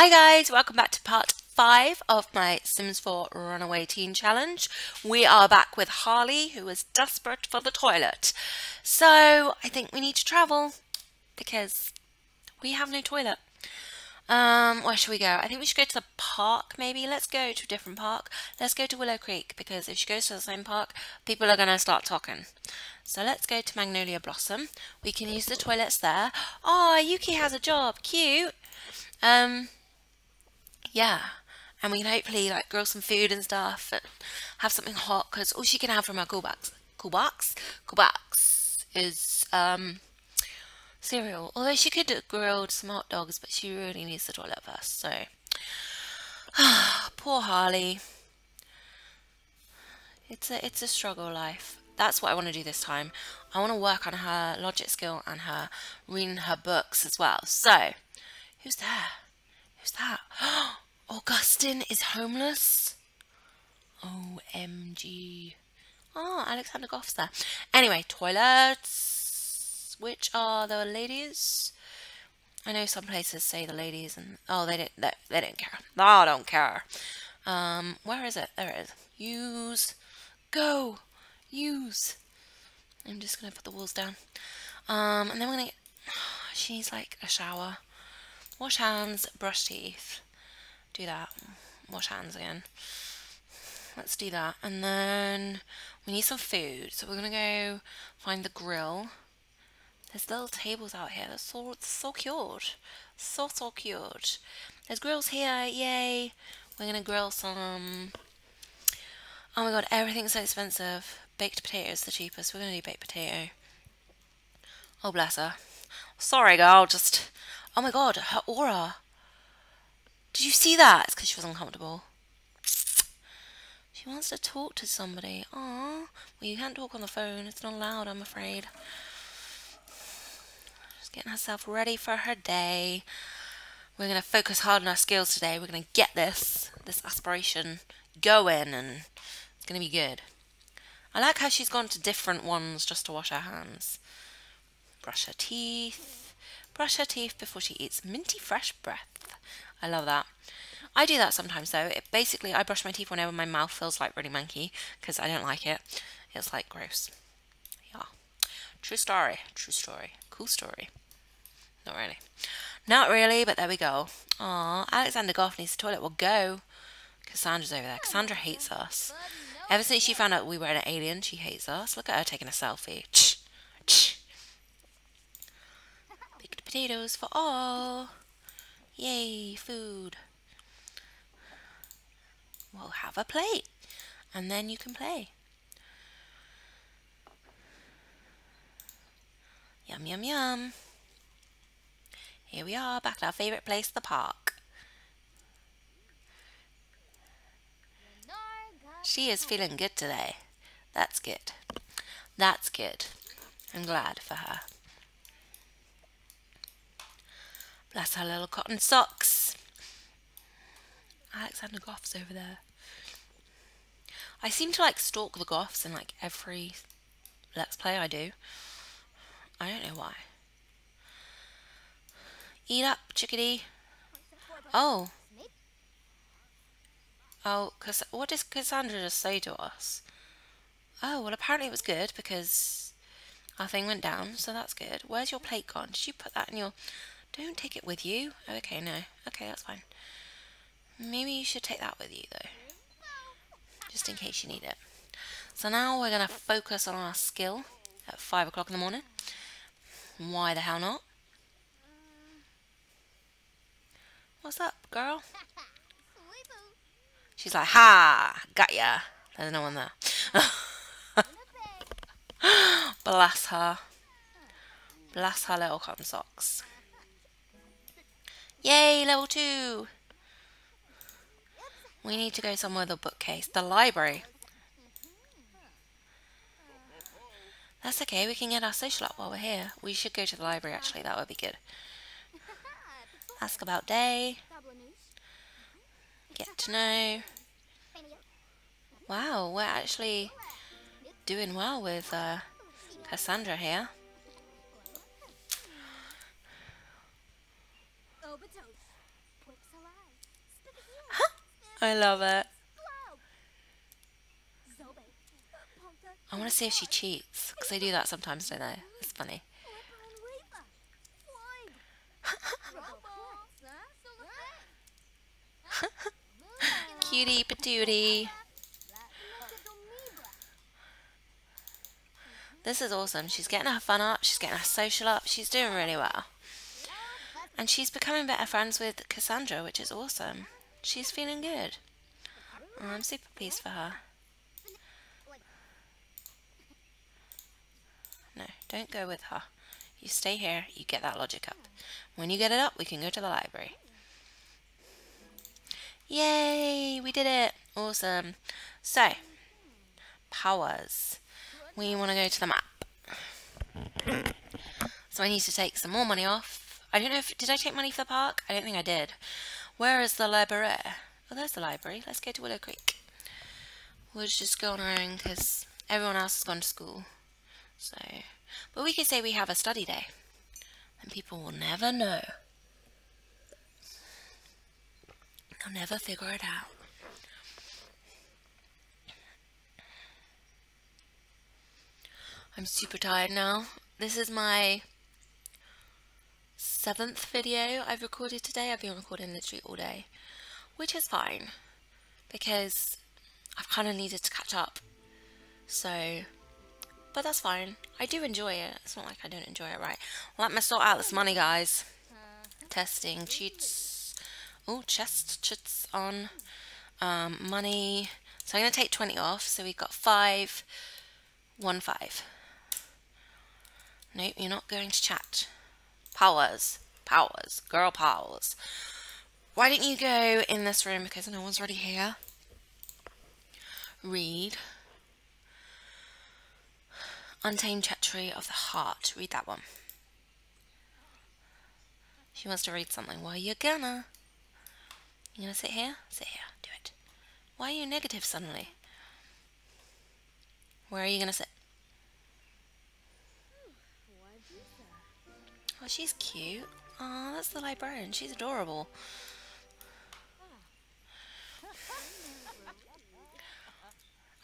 Hi guys, welcome back to part 5 of my Sims 4 Runaway Teen Challenge. We are back with Harley, who is desperate for the toilet. So I think we need to travel because we have no toilet. Where should we go? I think we should go to the park maybe. Let's go to a different park. Let's go to Willow Creek, because if she goes to the same park, people are going to start talking. So let's go to Magnolia Blossom. We can use the toilets there. Oh, Yuki has a job. Cute. Yeah, and we can hopefully like grill some food and stuff and have something hot, because all she can have from our cool box is cereal. Although she could have grilled some hot dogs, but she really needs the toilet first, so poor Harley. It's a struggle life. That's what I want to do this time. I want to work on her logic skill and her reading her books as well. So who's there? Who's that? Augustine is homeless. OMG. Oh, Alexander Goff's there. Anyway, toilets. Which are the ladies? I know some places say the ladies, and oh, they don't care. I don't care. Where is it? There it is. Use. Go. Use. I'm just gonna put the walls down. And then we're gonna get. She needs like a shower. Wash hands, brush teeth. Do that. Wash hands again. Let's do that. And then we need some food. So we're going to go find the grill. There's little tables out here. That's so cute. So cute. There's grills here. Yay. We're going to grill some. Oh my god, everything's so expensive. Baked potato is the cheapest. We're going to do baked potato. Oh, bless her. Sorry, girl. Just... Oh my god, her aura. Did you see that? It's because she was uncomfortable. She wants to talk to somebody. Aww. Well, you can't talk on the phone. It's not allowed, I'm afraid. Just getting herself ready for her day. We're going to focus hard on our skills today. We're going to get this aspiration going, and it's going to be good. I like how she's gone to different ones just to wash her hands. Brush her teeth. Brush her teeth before she eats. Minty fresh breath. I love that. I do that sometimes though. Basically, I brush my teeth whenever my mouth feels like really manky, because I don't like it. It's like gross. Yeah. True story. True story. Cool story. Not really. Not really, but there we go. Aww. Alexander Goff needs the toilet. Well, go. Cassandra's over there. Cassandra hates us. Ever since she found out we were an alien, she hates us. Look at her taking a selfie. Potatoes for all. Yay, food. We'll have a plate and then you can play. Yum, yum, yum. Here we are, back at our favourite place, the park. She is feeling good today. That's good. That's good. I'm glad for her. Bless her little cotton socks. Alexander Goff's over there. I seem to like stalk the Goffs in like every Let's Play I do. I don't know why. Eat up, chickadee. Oh. Oh, because what does Cassandra just say to us? Oh, well apparently it was good because our thing went down, so that's good. Where's your plate gone? Did you put that in your... Don't take it with you. Okay, no. Okay, that's fine. Maybe you should take that with you, though. Just in case you need it. So now we're going to focus on our skill at 5 o'clock in the morning. Why the hell not? What's up, girl? She's like, ha! Got ya! There's no one there. Bless her. Bless her little cotton socks. Yay, level 2! We need to go somewhere with a bookcase. The library. That's okay, we can get our social up while we're here. We should go to the library actually, that would be good. Ask about day. Get to know. Wow, we're actually doing well with Cassandra here. I love it. I want to see if she cheats, because they do that sometimes, don't they? It's funny. Cutie patootie. This is awesome. She's getting her fun up. She's getting her social up. She's doing really well. And she's becoming better friends with Cassandra, which is awesome. She's feeling good. Oh, I'm super pleased for her. No, don't go with her. You stay here. You get that logic up. When you get it up, we can go to the library. Yay! We did it! Awesome. So, powers. We want to go to the map. So I need to take some more money off. I don't know if... Did I take money for the park? I don't think I did. Where is the library? Oh, there's the library. Let's go to Willow Creek. We'll just go on our own because everyone else has gone to school. So, but we could say we have a study day. And people will never know. They'll never figure it out. I'm super tired now. This is my 7th video I've recorded today. I've been recording literally all day, which is fine because I've kind of needed to catch up. So, but that's fine. I do enjoy it. It's not like I don't enjoy it, right? Let me sort out this money, guys. Testing cheats. Oh, chest cheats on money. So I'm gonna take 20 off. So we've got 515. Nope, you're not going to chat. Powers. Powers. Girl powers. Why don't you go in this room because no one's already here? Read. Untamed Treachery of the Heart. Read that one. She wants to read something. Well, you're gonna. You gonna sit here? Sit here. Do it. Why are you negative suddenly? Where are you gonna sit? Oh, she's cute. Oh, that's the librarian. She's adorable.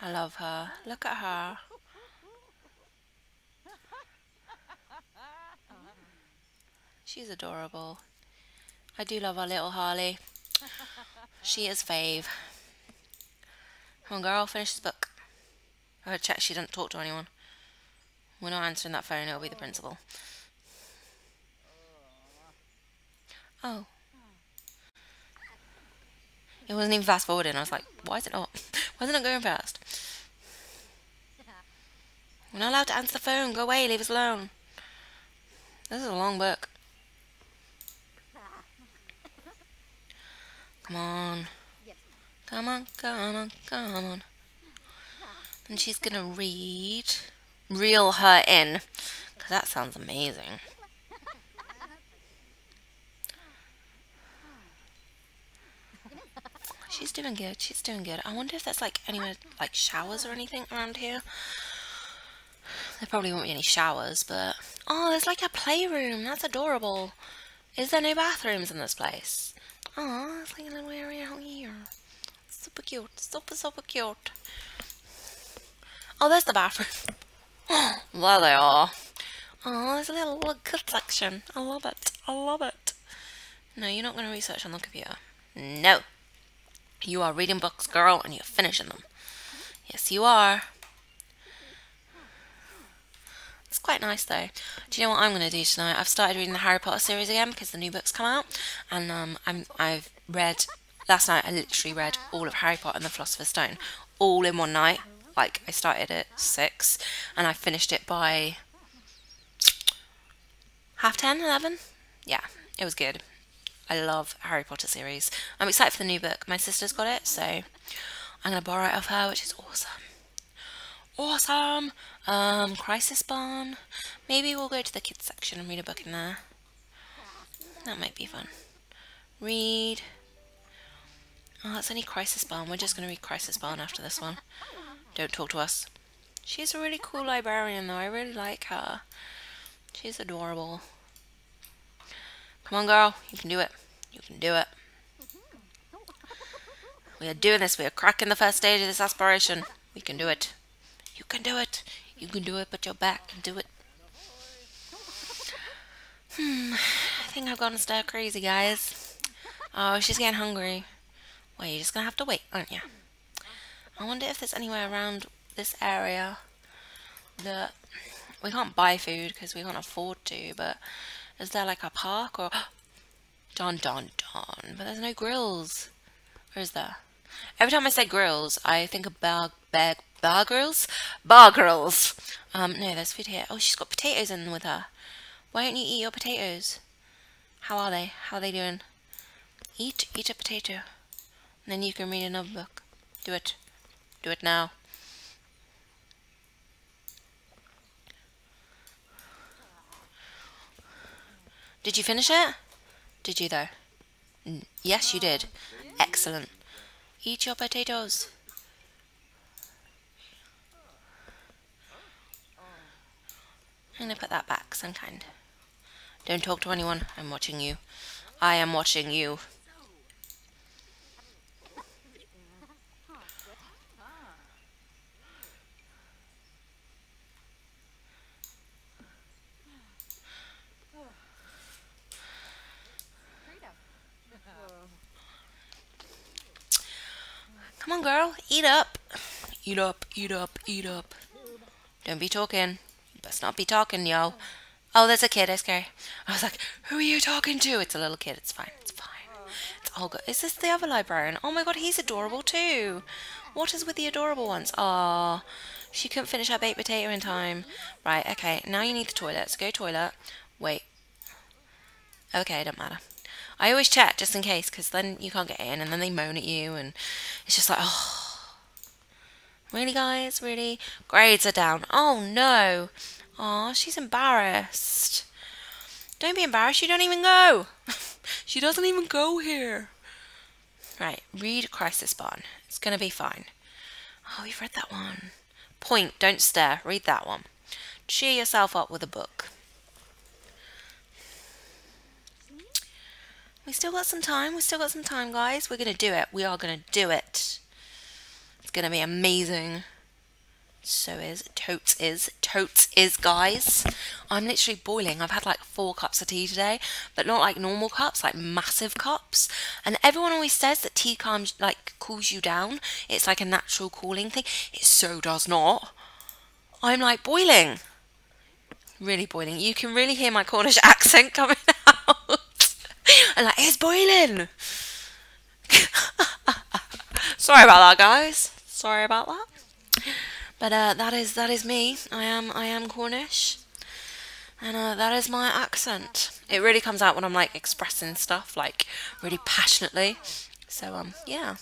I love her. Look at her. She's adorable. I do love our little Harley. She is fave. Come on, girl. Finish this book. I'll check she doesn't talk to anyone. We're not answering that phone. It'll be the principal. Oh. It wasn't even fast forwarding. I was like, why is it not? Why is it not going fast? We're not allowed to answer the phone. Go away. Leave us alone. This is a long book. Come on. Come on, come on, come on. And she's going to read. Reel her in. Because that sounds amazing. She's doing good. She's doing good. I wonder if that's like anywhere, like showers or anything around here. There probably won't be any showers, but... Oh, there's like a playroom. That's adorable. Is there no bathrooms in this place? Oh, it's like a little area out here. Super cute. Super, super cute. Oh, there's the bathroom. There they are. Oh, there's a little good section. I love it. I love it. No, you're not going to research on the computer. No. You are reading books, girl, and you're finishing them. Yes, you are. It's quite nice, though. Do you know what I'm going to do tonight? I've started reading the Harry Potter series again because the new book's come out. And I've read... Last night, I literally read all of Harry Potter and the Philosopher's Stone. All in one night. Like, I started at 6, and I finished it by 10:30, 11. Yeah, it was good. I love Harry Potter series. I'm excited for the new book. My sister's got it, so I'm going to borrow it off her, which is awesome. Awesome! Crisis Barn. Maybe we'll go to the kids section and read a book in there. That might be fun. Read. Oh, that's only Crisis Barn. We're just going to read Crisis Barn after this one. Don't talk to us. She's a really cool librarian, though. I really like her. She's adorable. Come on, girl. You can do it. You can do it. We are doing this. We are cracking the first stage of this aspiration. We can do it. You can do it. You can do it, but you're back. Do it. I think I've gone stir crazy, guys. Oh, she's getting hungry. Well, you're just gonna have to wait, aren't you? I wonder if there's anywhere around this area that we can't buy food because we can't afford to, but is there like a park or... Dun dun dun, but there's no grills. Or is there? Every time I say grills, I think of bar grills? Bar grills! No, there's food here. Oh, she's got potatoes in with her. Why don't you eat your potatoes? How are they? How are they doing? Eat a potato. And then you can read another book. Do it. Do it now. Did you finish it? Did you though? Yes, you did. Excellent. Eat your potatoes. I'm gonna put that back, some kind. Don't talk to anyone. I'm watching you. I am watching you. Come on, girl. Eat up. Eat up, eat up, eat up. Don't be talking. You best not be talking, yo. Oh, there's a kid. That's scary. I was like, who are you talking to? It's a little kid. It's fine. It's fine. It's all good. Is this the other librarian? Oh my god, he's adorable too. What is with the adorable ones? Aww. She couldn't finish her baked potato in time. Right, okay. Now you need the toilet. So go toilet. Wait. Okay, don't matter. I always check just in case, because then you can't get in, and then they moan at you, and it's just like, oh, really, guys, really? Grades are down. Oh no! Oh, she's embarrassed. Don't be embarrassed. You don't even go. She doesn't even go here. Right, read Crisis Barn. It's gonna be fine. Oh, we've read that one. Point. Don't stare. Read that one. Cheer yourself up with a book. We still got some time. We still got some time, guys. We're gonna do it. We are gonna do it. It's gonna be amazing. So is. Totes is. Totes is, guys. I'm literally boiling. I've had like 4 cups of tea today, but not like normal cups, like massive cups. And everyone always says that tea calms, like cools you down. It's like a natural cooling thing. It so does not. I'm like boiling. Really boiling. You can really hear my Cornish accent coming out. And like, it's boiling. Sorry about that, guys. Sorry about that. But that is me. I am Cornish, and that is my accent. It really comes out when I'm like expressing stuff like really passionately. So yeah,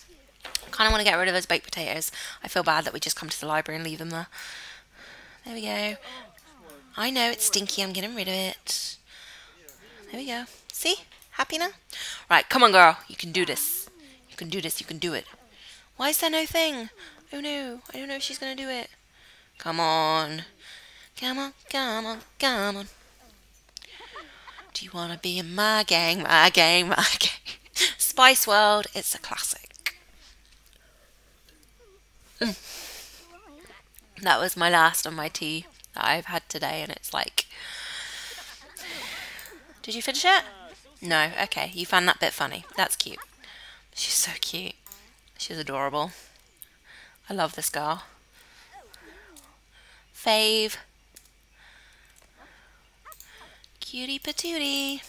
kind of want to get rid of those baked potatoes. I feel bad that we just come to the library and leave them there. There we go. I know it's stinky. I'm getting rid of it. There we go. See? Happy now? Right, come on, girl. You can do this. You can do this. You can do it. Why is there no thing? Oh, no. I don't know if she's going to do it. Come on. Come on, come on, come on. Do you want to be in my gang? My gang, my gang. Spice World. It's a classic. That was my last of my tea that I've had today, and it's like... Did you finish it? No, okay, you found that bit funny. That's cute. She's so cute. She's adorable. I love this girl. Fave. Cutie patootie.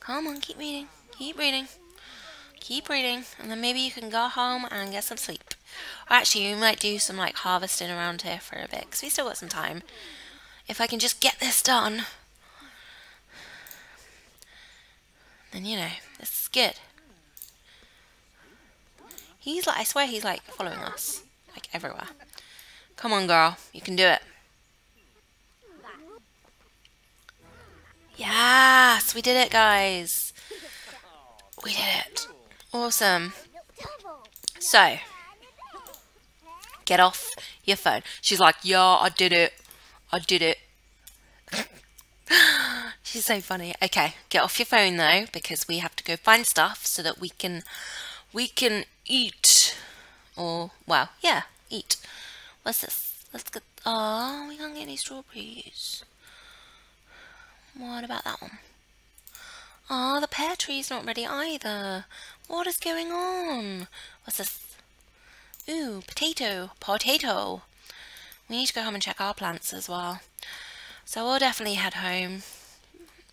Come on, keep reading. Keep reading. Keep reading. And then maybe you can go home and get some sleep. Or actually, we might do some like harvesting around here for a bit, because we still got some time. If I can just get this done. And you know, this is good. He's like, I swear he's like following us. Like everywhere. Come on, girl. You can do it. Yes! We did it, guys. We did it. Awesome. So. Get off your phone. She's like, yeah, I did it. I did it. She's so funny. Okay, get off your phone though, because we have to go find stuff so that we can We can eat. Or, wow, yeah, eat. What's this? Let's get, oh, we can't get any strawberries. What about that one? Ah, oh, the pear tree's not ready either. What is going on? What's this? Ooh, potato. Potato. We need to go home and check our plants as well. So we'll definitely head home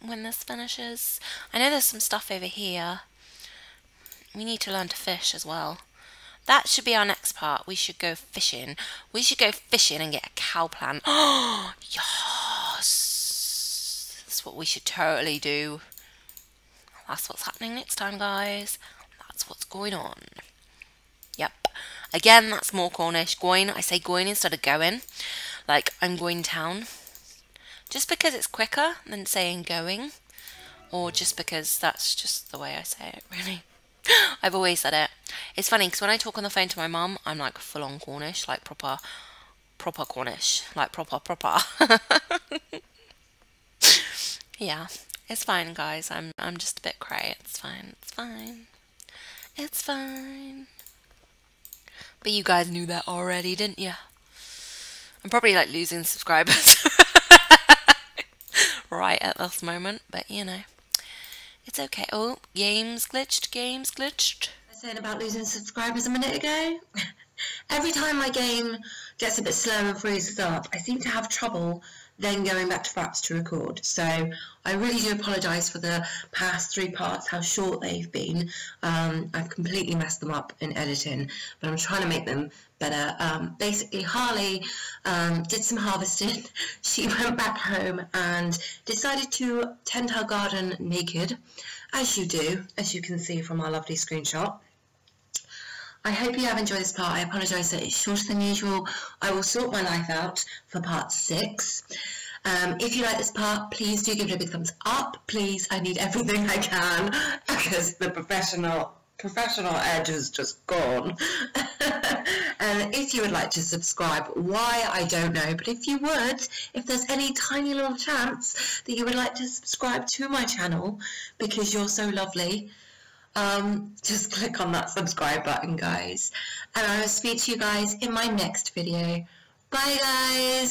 when this finishes. I know there's some stuff over here. We need to learn to fish as well. That should be our next part. We should go fishing. We should go fishing and get a cow plant. Oh, yes! That's what we should totally do. That's what's happening next time, guys. That's what's going on. Yep. Again, that's more Cornish. Going. I say going instead of going. Like, I'm going town. Just because it's quicker than saying going. Or just because that's just the way I say it, really. I've always said it. It's funny, because when I talk on the phone to my mum, I'm like full-on Cornish. Like, proper Cornish. Like, proper. Yeah. It's fine, guys. I'm just a bit cray. It's fine. It's fine. It's fine. But you guys knew that already, didn't you? I'm probably like losing subscribers right at this moment, but you know, it's okay. Oh, games glitched. Games glitched. I said about losing subscribers a minute ago. Every time my game gets a bit slow and freezes up, I seem to have trouble then going back to Fraps to record. So I really do apologise for the past three parts, how short they've been. I've completely messed them up in editing, but I'm trying to make them better. Basically, Harley did some harvesting. She went back home and decided to tend her garden naked, as you do, as you can see from our lovely screenshot. I hope you have enjoyed this part. I apologise that it's shorter than usual. I will sort my life out for part 6. If you like this part, please do give it a big thumbs up. Please, I need everything I can because the professional edge is just gone. And if you would like to subscribe, why, I don't know. But if you would, if there's any tiny little chance that you would like to subscribe to my channel because you're so lovely, just click on that subscribe button, guys, and I will speak to you guys in my next video. Bye, guys.